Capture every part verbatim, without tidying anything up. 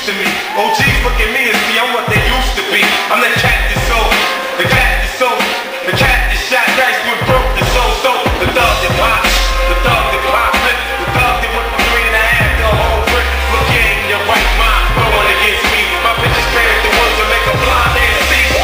used to me. O Gs look at me and see I'm what they used to be. I'm the cat that's sold, the cat that's sold, the cat that shot dice when broke the soul. So the thug that pops, the thug that pops it, the thug that went from three and a half to a whole brick. Look at in your right mind, going against me. My bitches better the ones that make a blind man see me.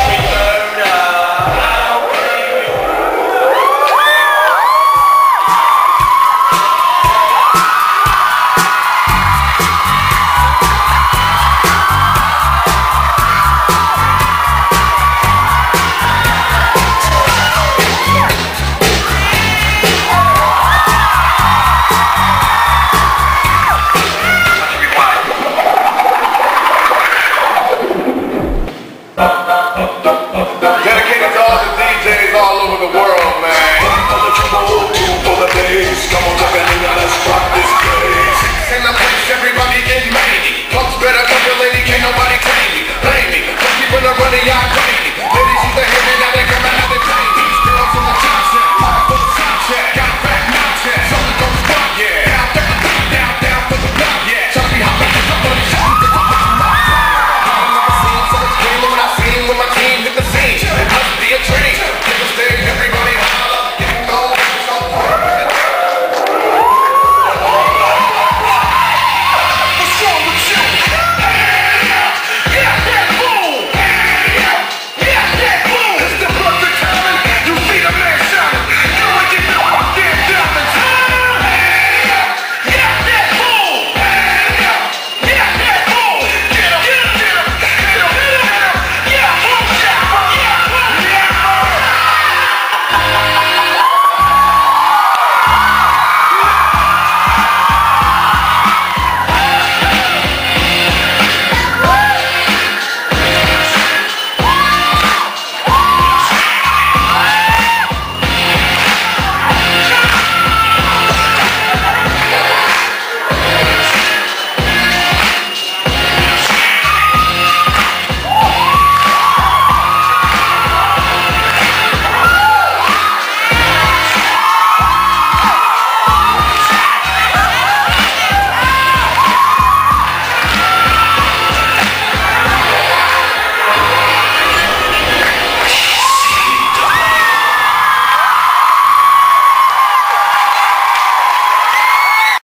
Come on, look at me, now let's rock.